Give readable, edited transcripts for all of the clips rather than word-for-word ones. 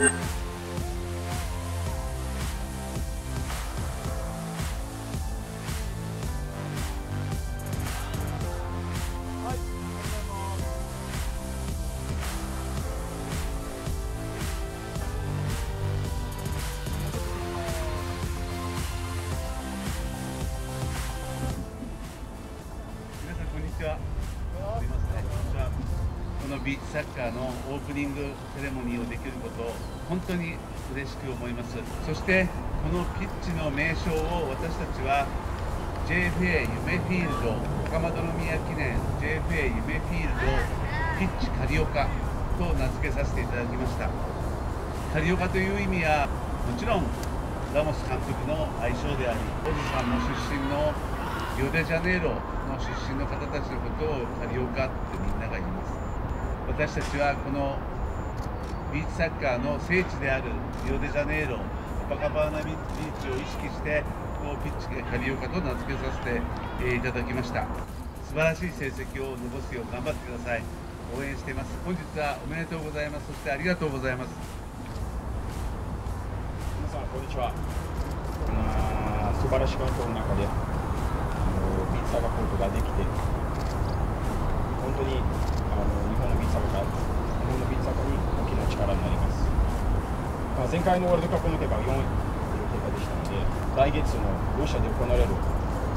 このビーチサッカーのオープニングセレモニーをできることを本当に嬉しく思います。そしてこのピッチの名称を私たちは JFA 夢フィールド高円宮記念 JFA 夢フィールドピッチカリオカと名付けさせていただきました。カリオカという意味はもちろんラモス監督の愛称であり、オズさんの出身のリオデジャネイロの出身の方たちのことをカリオカってみんなが言います。私たちはこのビーチサッカーの聖地であるリオデジャネイロコパカバーナビーチを意識してこのピッチカリオカと名付けさせていただきました。素晴らしい成績を残すよう頑張ってください。応援しています。本日はおめでとうございます。そしてありがとうございます。皆さんこんにちは。素晴らしい環境の中でビーチサッカーコートができて本当に日本のビーチサッカーに大きな力になります。前回のワールドカップの結果は4位という結果でしたので、来月のロシアで行われる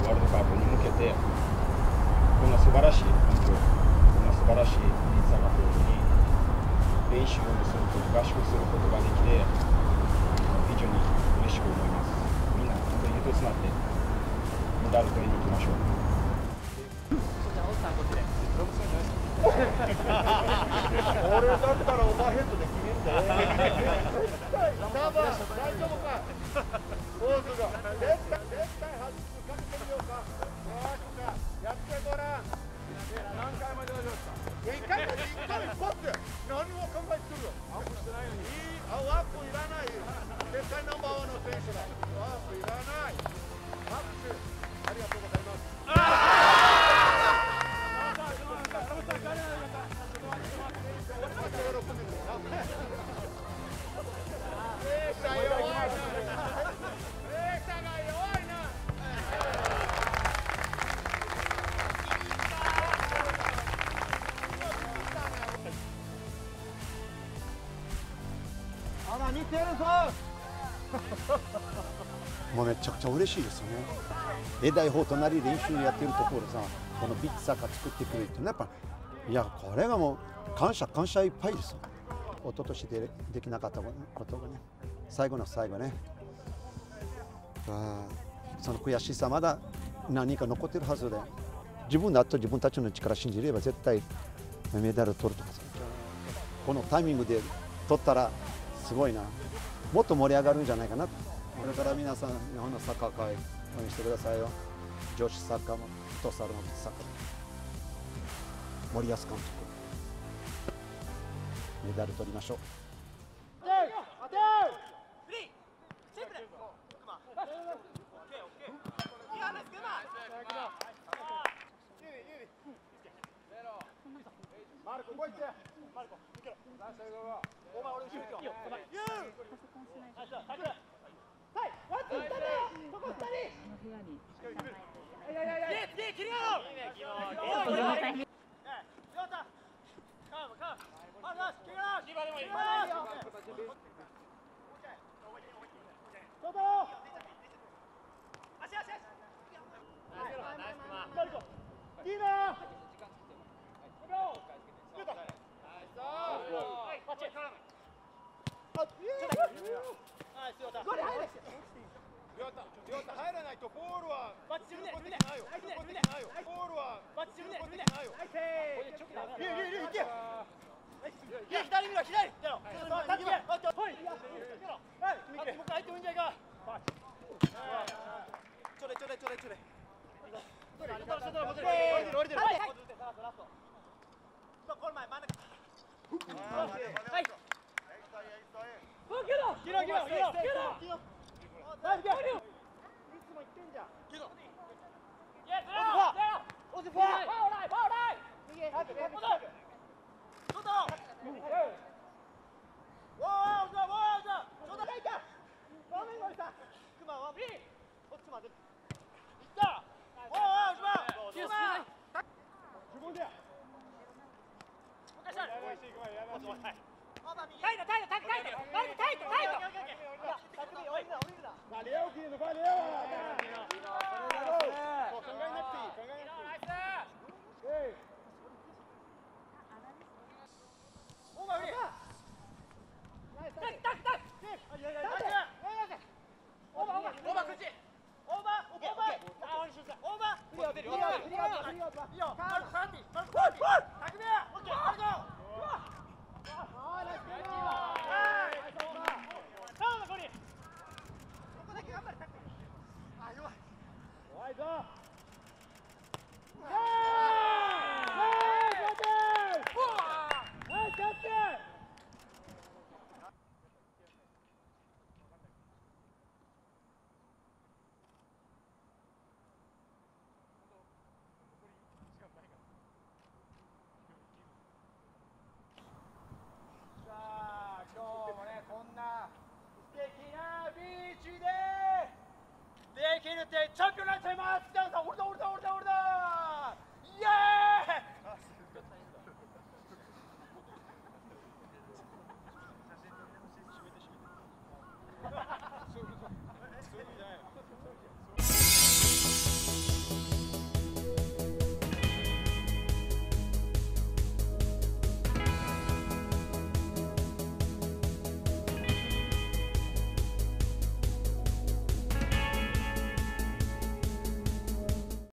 ワールドカップに向けてこんな素晴らしい環境、こんな素晴らしいビーチサッカーコートに練習をすること、合宿することができて非常に嬉しく思います。みんな本当に一つになってメダル取りに行きましょう。俺だったらオーバーヘッドで決めるんだよ。サーバー、大丈夫か？ポーズが。絶対外す。かけてみようか。やってごらん。何回まで大丈夫ですか？1回で1回一発で。何も考えてるよ。アップしてないのに。アップいらない。絶対ナンバーワンの選手だ。アップいらない。拍手。ありがとうございます。もうめちゃくちゃ嬉しいですよね。大砲となり練習やってるところでさ、このビッチサッカー作ってくれるっていうのはやっぱいやこれがもう感謝いっぱいですよ。一昨年できなかったことがね、最後の最後ね、その悔しさまだ何か残ってるはずで、自分たちの力信じれば絶対メダル取るとかさ、このタイミングで取ったらすごいな、もっと盛り上がるんじゃないかな。これから皆さん日本のサッカー界応援してくださいよ。女子サッカーもフットサルもサッカーも森保監督メダル取りましょう。Go, go, go! Valeu, Guido, valeu!